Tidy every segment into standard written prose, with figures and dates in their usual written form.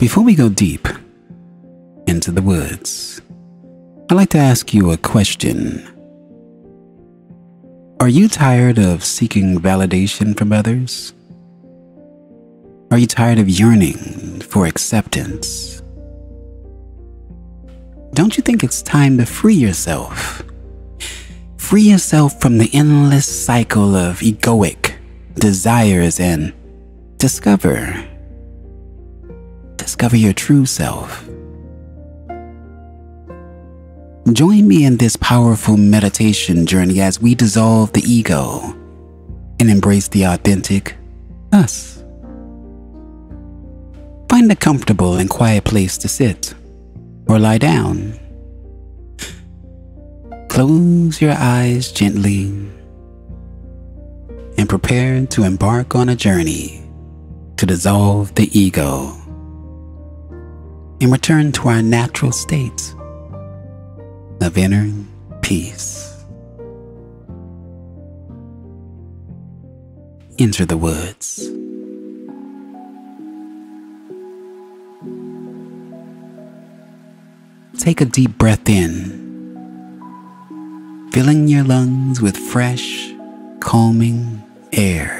Before we go deep into the woods, I'd like to ask you a question. Are you tired of seeking validation from others? Are you tired of yearning for acceptance? Don't you think it's time to free yourself? Free yourself from the endless cycle of egoic desires and discover your true self. Join me in this powerful meditation journey as we dissolve the ego and embrace the authentic us. Find a comfortable and quiet place to sit or lie down. Close your eyes gently and prepare to embark on a journey to dissolve the ego and return to our natural state of inner peace. Enter the woods. Take a deep breath in, filling your lungs with fresh, calming air.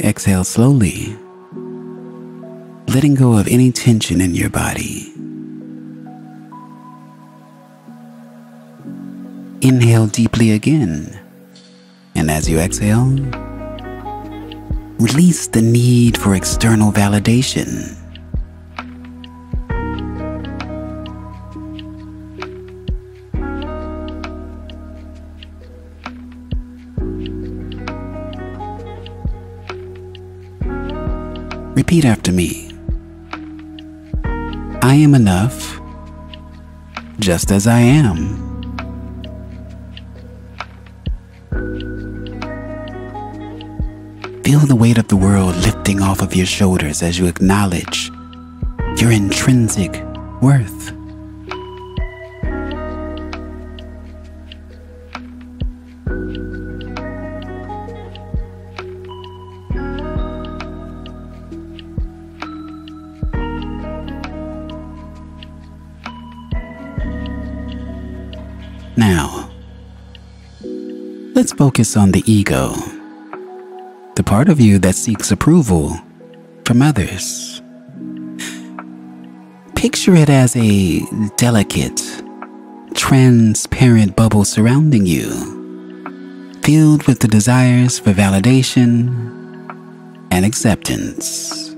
Exhale slowly, letting go of any tension in your body. Inhale deeply again, and as you exhale, release the need for external validation. Repeat after me. I am enough, just as I am. Feel the weight of the world lifting off of your shoulders as you acknowledge your intrinsic worth. Now, let's focus on the ego, the part of you that seeks approval from others. Picture it as a delicate, transparent bubble surrounding you, filled with the desires for validation and acceptance.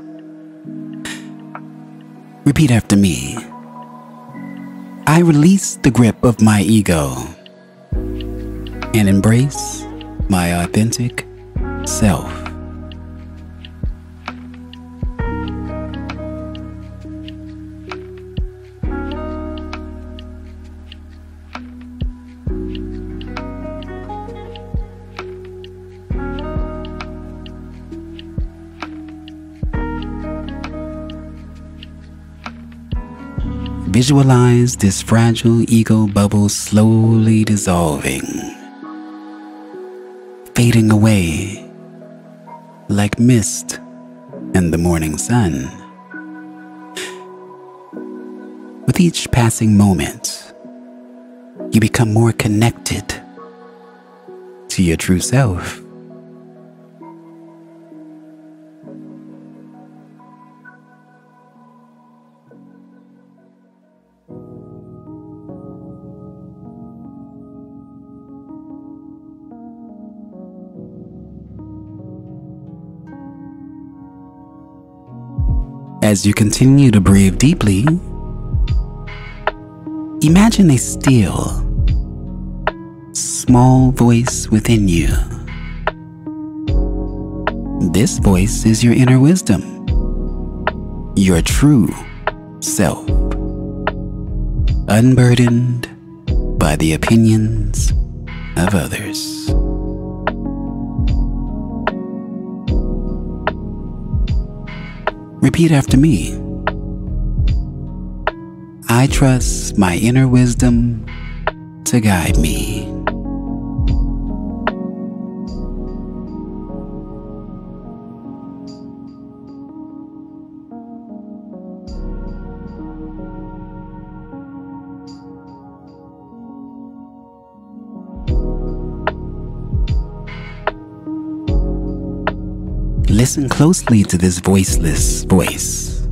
Repeat after me. I release the grip of my ego and embrace my authentic self. Visualize this fragile ego bubble slowly dissolving, fading away like mist in the morning sun. With each passing moment, you become more connected to your true self. As you continue to breathe deeply, imagine a still, small voice within you. This voice is your inner wisdom, your true self, unburdened by the opinions of others. Repeat after me. I trust my inner wisdom to guide me. Listen closely to this voiceless voice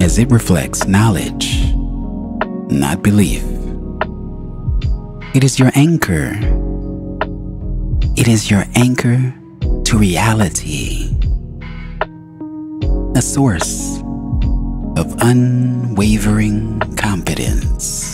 as it reflects knowledge, not belief. It is your anchor. It is your anchor to reality, a source of unwavering confidence.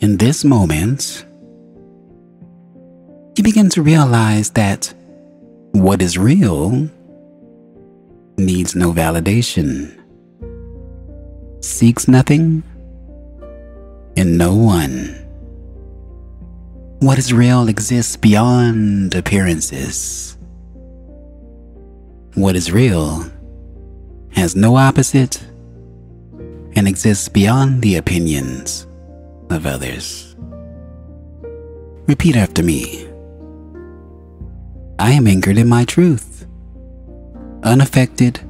In this moment, you begin to realize that what is real needs no validation, seeks nothing and no one. What is real exists beyond appearances. What is real has no opposite and exists beyond the opinions of others. Repeat after me. I am anchored in my truth, unaffected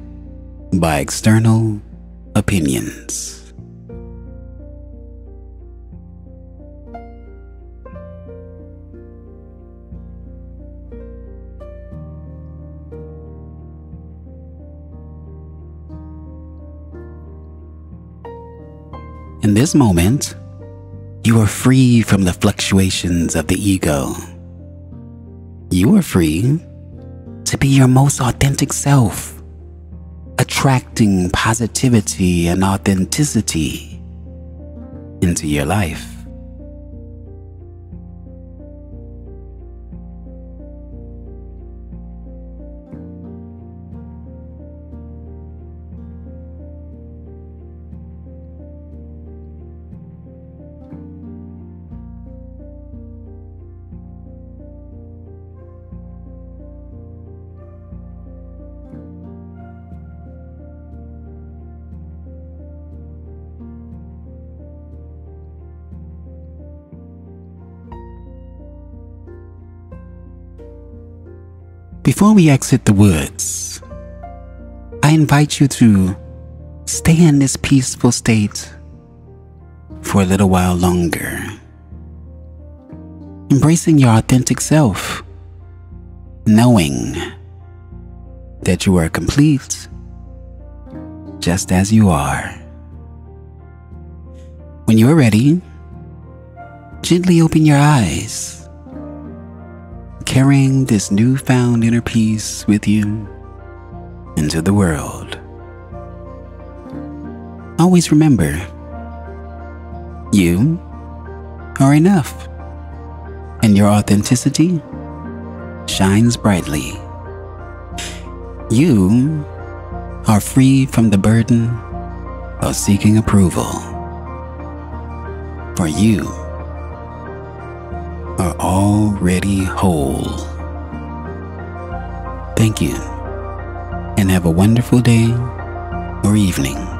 by external opinions. In this moment, you are free from the fluctuations of the ego. You are free to be your most authentic self, attracting positivity and authenticity into your life. Before we exit the woods, I invite you to stay in this peaceful state for a little while longer, embracing your authentic self, knowing that you are complete just as you are. When you are ready, gently open your eyes, carrying this newfound inner peace with you into the world. Always remember, you are enough, and your authenticity shines brightly. You are free from the burden of seeking approval, for you are already whole. Thank you, and have a wonderful day or evening.